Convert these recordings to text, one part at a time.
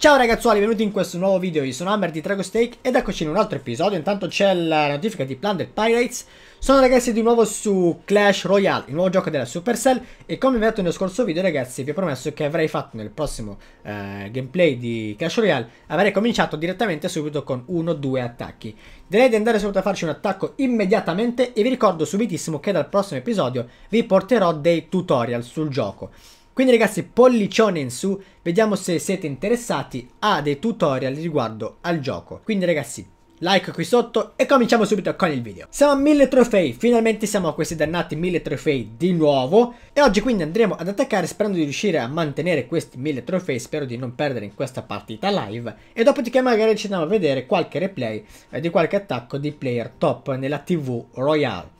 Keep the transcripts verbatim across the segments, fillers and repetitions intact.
Ciao ragazzuoli, benvenuti in questo nuovo video, io sono Hammer di Dragosteak ed eccoci in un altro episodio. Intanto c'è la notifica di Planned Pirates. Sono ragazzi di nuovo su Clash Royale, il nuovo gioco della Supercell, e come vi ho detto nello scorso video ragazzi, vi ho promesso che avrei fatto nel prossimo eh, gameplay di Clash Royale, avrei cominciato direttamente subito con uno o due attacchi. Direi di andare subito a farci un attacco immediatamente e vi ricordo subitissimo che dal prossimo episodio vi porterò dei tutorial sul gioco. Quindi ragazzi, pollicione in su, vediamo se siete interessati a dei tutorial riguardo al gioco. Quindi ragazzi, like qui sotto e cominciamo subito con il video. Siamo a mille trofei, finalmente siamo a questi dannati mille trofei di nuovo. E oggi quindi andremo ad attaccare sperando di riuscire a mantenere questi mille trofei, spero di non perdere in questa partita live. E dopodiché magari ci andiamo a vedere qualche replay eh, di qualche attacco di player top nella tivù Royale.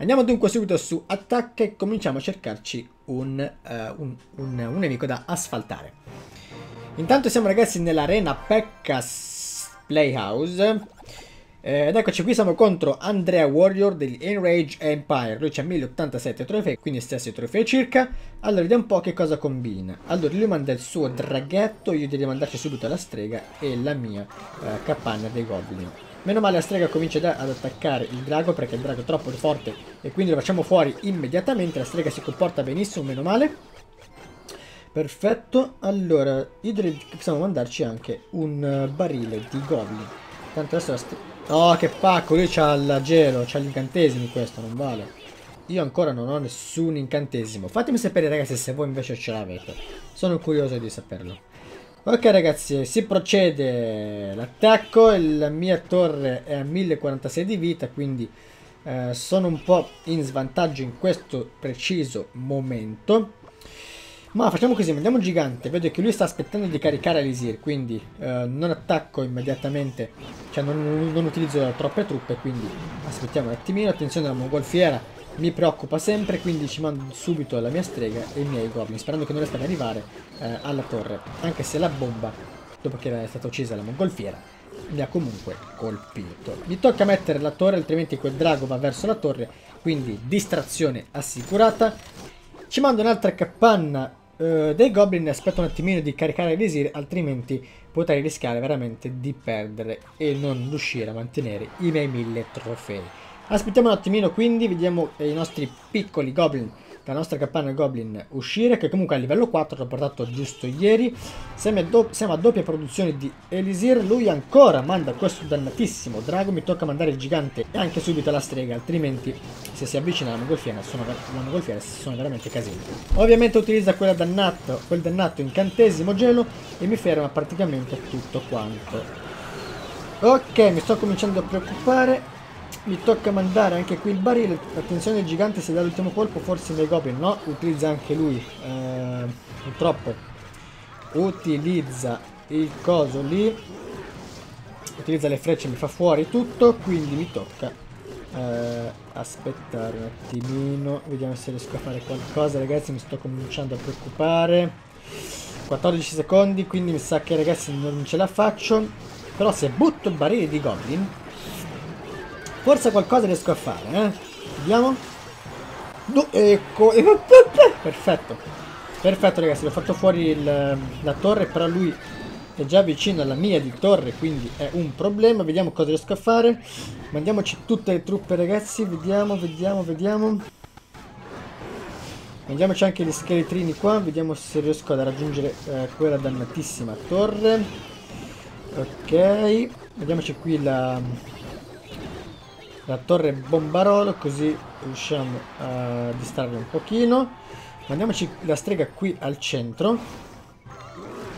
Andiamo dunque subito su attacca e cominciamo a cercarci un, uh, un, un, un nemico da asfaltare. Intanto siamo ragazzi nell'arena Pekka's Playhouse. Eh, ed eccoci qui, siamo contro Andrea Warrior degli Enrage Empire. Lui c'ha mille ottantasette trofei, quindi stessi trofei circa. Allora vediamo un po' che cosa combina. Allora lui manda il suo draghetto, io devo mandarci subito la strega e la mia uh, capanna dei goblin. Meno male la strega comincia da, ad attaccare il drago, perché il drago è troppo forte e quindi lo facciamo fuori immediatamente. La strega si comporta benissimo, meno male. Perfetto. Allora, io direi che possiamo mandarci anche un barile di goblin. Tanto adesso la strega... Oh, che pacco! Lui c'ha il gelo, c'ha gli incantesimi, questo non vale. Io ancora non ho nessun incantesimo. Fatemi sapere ragazzi se voi invece ce l'avete. Sono curioso di saperlo. Ok ragazzi, si procede l'attacco, la mia torre è a mille quarantasei di vita, quindi eh, sono un po' in svantaggio in questo preciso momento. Ma facciamo così, mandiamo gigante, vedo che lui sta aspettando di caricare l'Elisir, quindi eh, non attacco immediatamente, cioè non, non utilizzo troppe truppe, quindi aspettiamo un attimino. Attenzione, la mongolfiera mi preoccupa sempre, quindi ci mando subito la mia strega e i miei goblin, sperando che non riesca ad arrivare eh, alla torre, anche se la bomba, dopo che era stata uccisa la mongolfiera, mi ha comunque colpito. Mi tocca mettere la torre, altrimenti quel drago va verso la torre, quindi distrazione assicurata. Ci mando un'altra capanna eh, dei goblin, aspetto un attimino di caricare l'Elisir, altrimenti potrei rischiare veramente di perdere e non riuscire a mantenere i miei mille trofei. Aspettiamo un attimino quindi, vediamo i nostri piccoli goblin, la nostra capanna goblin uscire, che comunque a livello quattro l'ho portato giusto ieri. Siamo a, do siamo a doppia produzione di Elisir, lui ancora manda questo dannatissimo drago, mi tocca mandare il gigante e anche subito la strega, altrimenti se si avvicina la mongolfiera sono, sono veramente casini. Ovviamente utilizza quella dannato, quel dannato incantesimo gelo e mi ferma praticamente tutto quanto. Ok, mi sto cominciando a preoccupare. Mi tocca mandare anche qui il barile. Attenzione, il gigante se dà l'ultimo colpo forse nei goblin. No, utilizza anche lui eh, purtroppo utilizza il coso lì, utilizza le frecce, mi fa fuori tutto, quindi mi tocca eh, aspettare un attimino, vediamo se riesco a fare qualcosa. Ragazzi, mi sto cominciando a preoccupare. Quattordici secondi, quindi mi sa che ragazzi non ce la faccio, però se butto il barile di goblin forse qualcosa riesco a fare, eh? Vediamo. No, ecco. Perfetto. Perfetto ragazzi, l'ho fatto fuori il, la torre, però lui è già vicino alla mia di torre, quindi è un problema. Vediamo cosa riesco a fare. Mandiamoci tutte le truppe ragazzi. Vediamo, vediamo, vediamo. Mandiamoci anche gli scheletrini qua. Vediamo se riesco ad raggiungere eh, quella dannatissima torre. Ok. Vediamoci qui la... la torre bombarolo, così riusciamo a distrarre un pochino. Mandiamoci la strega qui al centro.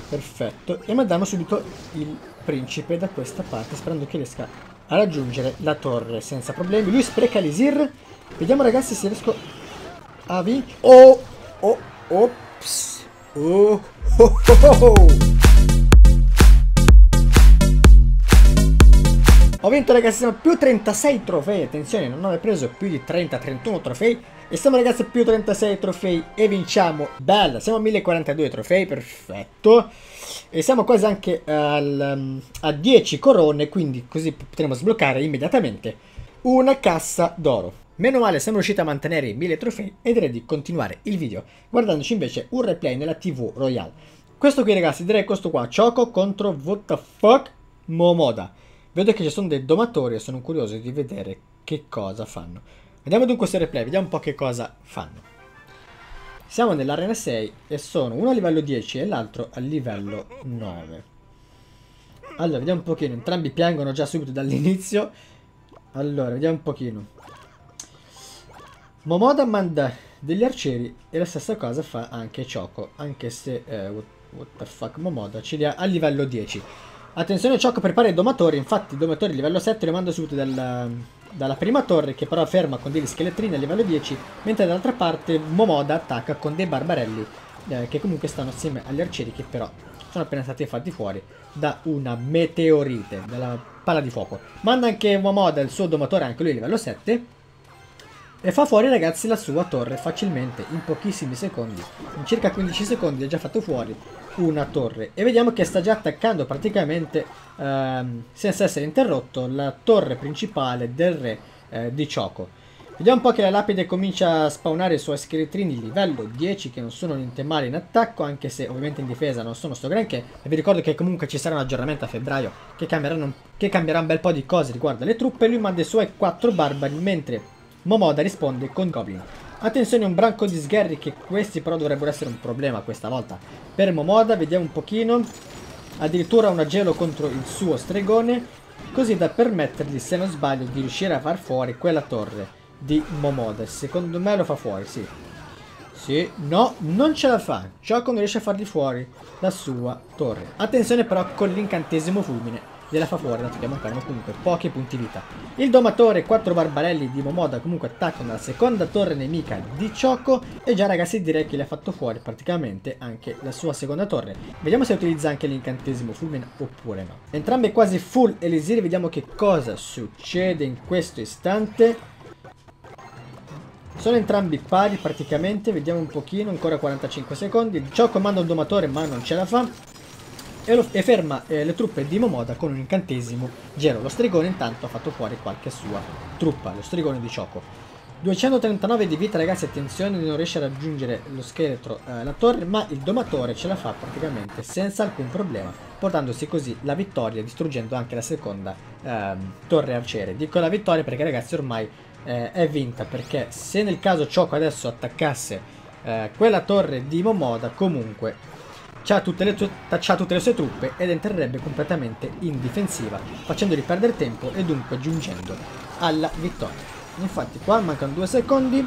Perfetto. E mandiamo subito il principe da questa parte, sperando che riesca a raggiungere la torre senza problemi. Lui spreca l'Elisir. Vediamo ragazzi se riesco a vincere. Oh! Oh! Ops! Oh! Oh! Oh! Oh! Ho vinto ragazzi, siamo più trentasei trofei, attenzione, non ho preso più di trenta trentuno trofei e siamo ragazzi più trentasei trofei e vinciamo, bella, siamo a mille quarantadue trofei, perfetto, e siamo quasi anche al, a dieci corone, quindi così potremo sbloccare immediatamente una cassa d'oro. Meno male, siamo riusciti a mantenere i mille trofei e direi di continuare il video guardandoci invece un replay nella tivù Royale. Questo qui, ragazzi, direi questo qua, Choco contro W T F Momoda. Vedo che ci sono dei domatori e sono curioso di vedere che cosa fanno. Vediamo dunque questo replay, vediamo un po' che cosa fanno. Siamo nell'arena sei e sono uno a livello dieci e l'altro a livello nove. Allora, vediamo un pochino, entrambi piangono già subito dall'inizio. Allora, vediamo un pochino. Momoda manda degli arcieri e la stessa cosa fa anche Choco, anche se eh, what the fuck Momoda ci li ha a livello dieci. Attenzione, Choco prepara i domatori, infatti i domatori a livello sette li manda subito dalla, dalla prima torre, che però ferma con degli scheletrini a livello dieci, mentre dall'altra parte Momoda attacca con dei barbarelli eh, che comunque stanno assieme agli arcieri, che però sono appena stati fatti fuori da una meteorite, dalla palla di fuoco. Manda anche Momoda il suo domatore, anche lui a livello sette, e fa fuori, ragazzi, la sua torre facilmente, in pochissimi secondi, in circa quindici secondi ha già fatto fuori una torre. E vediamo che sta già attaccando praticamente, ehm, senza essere interrotto, la torre principale del re eh, di Choco. Vediamo un po' che la lapide comincia a spawnare i suoi scheletrini livello dieci, che non sono niente male in attacco, anche se ovviamente in difesa non sono sto granché. E vi ricordo che comunque ci sarà un aggiornamento a febbraio che, che cambierà un bel po' di cose riguardo alle truppe. Lui manda i suoi quattro barbari, mentre Momoda risponde con Goblin. Attenzione, un branco di sgherri, che questi però dovrebbero essere un problema questa volta per Momoda. Vediamo un pochino, addirittura un gelo contro il suo stregone, così da permettergli, se non sbaglio, di riuscire a far fuori quella torre di Momoda. Secondo me lo fa fuori, sì. Sì, no, non ce la fa. Choco non riesce a fargli fuori la sua torre. Attenzione però, con l'incantesimo fulmine gliela fa fuori, dato che mancano comunque pochi punti vita. Il domatore e quattro barbarelli di Momoda comunque attaccano la seconda torre nemica di Choco, e già, ragazzi, direi che le ha fatto fuori praticamente anche la sua seconda torre. Vediamo se utilizza anche l'incantesimo fulmine oppure no. Entrambe quasi full elisir, vediamo che cosa succede in questo istante. Sono entrambi pari praticamente, vediamo un pochino, ancora quarantacinque secondi. Choco manda un domatore ma non ce la fa, E, lo, e ferma eh, le truppe di Momoda con un incantesimo gelo. Lo stregone intanto ha fatto fuori qualche sua truppa, lo stregone di Choco. duecentotrentanove di vita, ragazzi, attenzione, non riesce a raggiungere lo scheletro, eh, la torre, ma il domatore ce la fa praticamente senza alcun problema, portandosi così la vittoria, distruggendo anche la seconda eh, torre arciere. Dico la vittoria perché, ragazzi, ormai eh, è vinta, perché se nel caso Choco adesso attaccasse eh, quella torre di Momoda, comunque C'ha tutte, tutte le sue truppe ed entrerebbe completamente in difensiva, facendoli perdere tempo e dunque giungendo alla vittoria. Infatti qua mancano due secondi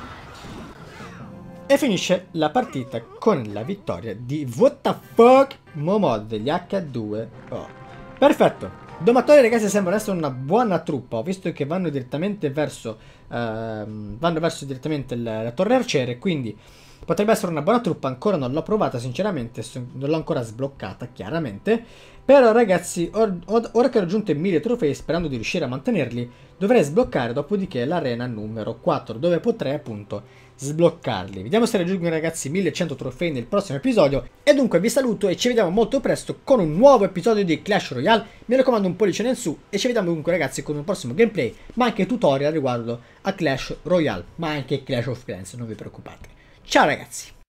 e finisce la partita con la vittoria di W T F Momoda degli H due O. Perfetto. Domatori, ragazzi, sembrano essere una buona truppa. Ho visto che vanno direttamente verso ehm, vanno verso direttamente la, la torre arciere, quindi potrebbe essere una buona truppa. Ancora non l'ho provata sinceramente, non l'ho ancora sbloccata chiaramente, però, ragazzi, or, or, ora che ho raggiunto i mille trofei, sperando di riuscire a mantenerli, dovrei sbloccare dopodiché l'arena numero quattro, dove potrei appunto sbloccarli. Vediamo se raggiungo, ragazzi, millecento trofei nel prossimo episodio, e dunque vi saluto e ci vediamo molto presto con un nuovo episodio di Clash Royale. Mi raccomando, un pollice in su, e ci vediamo dunque, ragazzi, con un prossimo gameplay, ma anche tutorial riguardo a Clash Royale, ma anche Clash of Clans, non vi preoccupate. Ciao, ragazzi!